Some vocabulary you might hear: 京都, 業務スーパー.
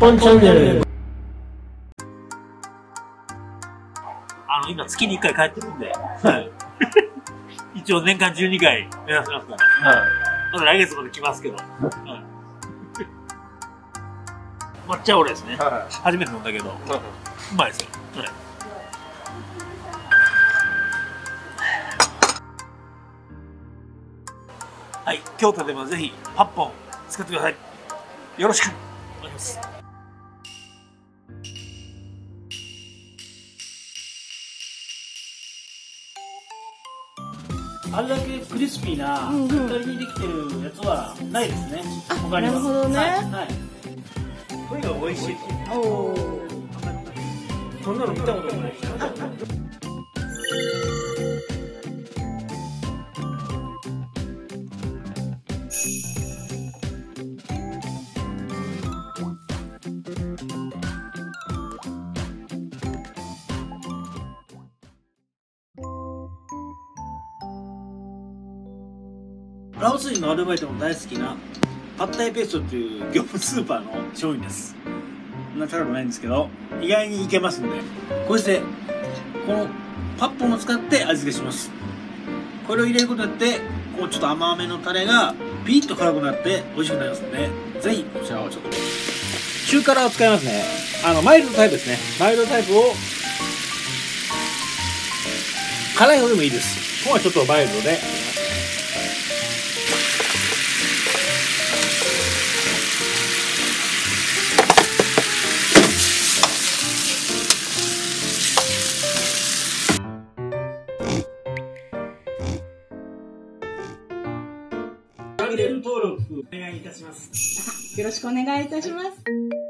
本チャンネル。今月に1回帰ってるんで、はい、一応年間12回目指してますから、はい、まだ来月まで来ますけど、はい、抹茶オレですね、はい、初めて飲んだけど、はい、うまいですよ、はい。はい、京都でもぜひ8本作ってください。よろしくお願いします。あれだけクリスピーなカリにできてるやつはないですね。他には。なるほどね。はい。これが美味しい。そんなの見たことない。ラオス人のアルバイトも大好きなパッタイペーストという業務スーパーの商品です。そんな高くないんですけど意外にいけますんで、こうしてこのパッポンを使って味付けします。これを入れることによってこうちょっと甘めのタレがピリッと辛くなって美味しくなりますので、ぜひこちらをちょっと中辛を使いますね。マイルドタイプですね。マイルドタイプを辛い方でもいいです。ここはちょっとマイルドでチャンネル登録お願いいたします。よろしくお願いいたします。